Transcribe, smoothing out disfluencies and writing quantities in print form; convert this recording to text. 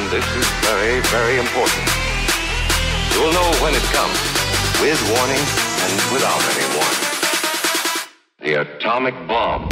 And this is very, very important. You will know when it comes, with warning and without any warning. The atomic bomb.